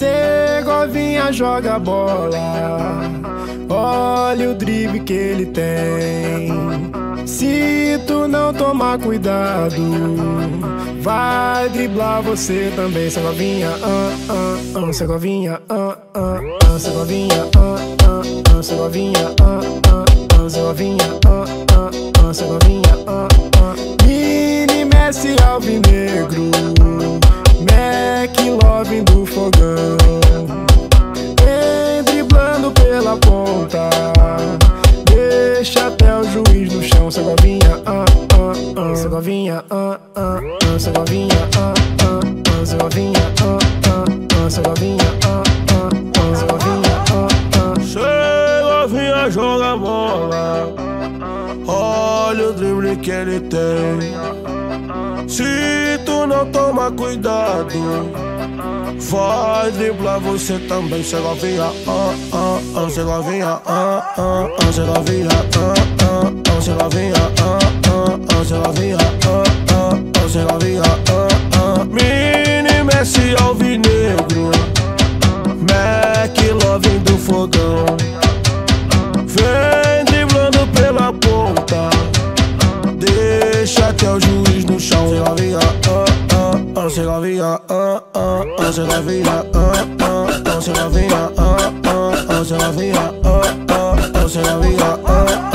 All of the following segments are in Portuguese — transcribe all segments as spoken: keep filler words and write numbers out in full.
Segovinha joga bola, olha o drible que ele tem. Se tu não tomar cuidado, vai driblar você também. Segovinha, ah, ah, ah, Segovinha, ah, ah, ah, Segovinha, ah, ah, ah, Segovinha, ah, ah, ah, Segovinha, ah, ah, ah, Segovinha, ah, ah. Mini Messi, Alvinegro, Mac Lovin do fogão, vem driblando pela ponta, deixa até o juiz no chão. Segovinha, ah, ah, ah, Segovinha, ah, ah, ah, Segovinha, ah, ah, ah, Segovinha, ah, ah, ah, Segovinha, ah, ah, ah, Segovinha, ah, ah. Segovinha joga bola, olha o drible que ele tem. Se tu não tomar cuidado, vai driblar você também. Segovinha, ah, ah, ah, Segovinha, ah, ah, ah, Segovinha, ah, ah, ah, Segovinha, ah, ah, ah, Segovinha, ah, ah, ah, Segovinha, ah, ah. Mini Messi, Alvinegro, Mac Lovin do fogão, vem driblando pela ponta, deixa até o juiz no chão. Segovinha, ah, ah, ah, Segovinha, ah, ah, ah, Segovinha, ah, ah, ah, Segovinha, ah, ah, ah, Segovinha, ah, ah,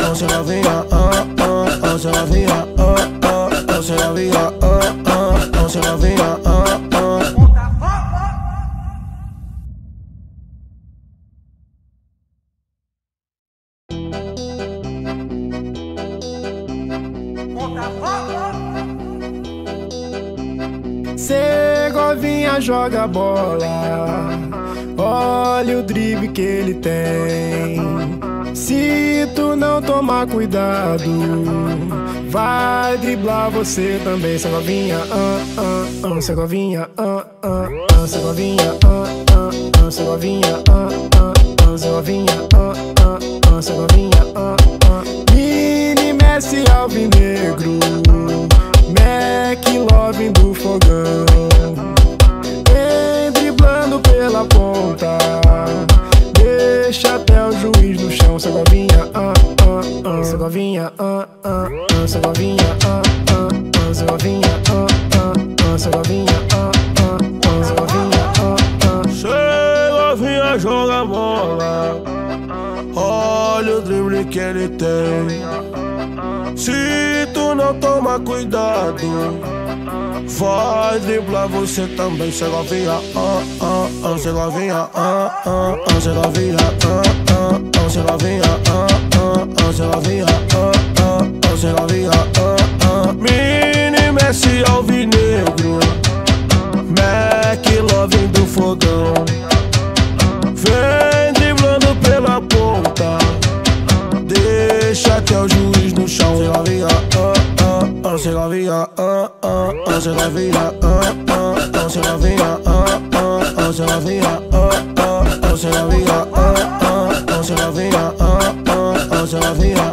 ah, Segovinha, ah, ah, ah, Segovinha, ah, ah, ah, Segovinha, ah, ah, ah, Segovinha, ah, ah, ah, Segovinha, ah, ah. Segovinha joga bola, olha o drible que ele tem. Se tu não tomar cuidado, vai driblar você também. Segovinha, ah, ah, ah, Segovinha, ah, ah, ah, Segovinha, ah, ah, ah, Segovinha, ah, ah, ah, Segovinha, ah, ah, ah, Segovinha, ah, ah. Mini Messi, Alvinegro, Mac Lovin do fogão, vem driblando pela ponta, deixa até o juiz no chão. Segovinha, ah, ah, ah, Segovinha, ah, ah, ah, Segovinha, ah, ah, ah, Segovinha, ah, ah, ah, Segovinha, ah, ah, ah, Segovinha, ah, ah. Segovinha joga bola, olha o drible que ele tem. Se tu não tomar cuidado, vai driblar você também. Segovinha, ah, ah, ah, Segovinha, ah, ah, ah, Segovinha, ah, ah, ah, Segovinha, ah, ah, ah, Segovinha, ah, ah, ah, Segovinha, ah, ah. Mini Messi, Alvinegro, Mac Lovin do fogão, vem driblando pela ponta, deixa até o juiz no chão. Segovinha, ah, ah, ah, Segovinha, ah, ah, ah, Segovinha, ah, ah, ah, Segovinha, ah, ah, ah, Segovinha, ah, ah, ah, Segovinha, ah, ah, ah, Segovinha, ah, ah, ah, Segovinha.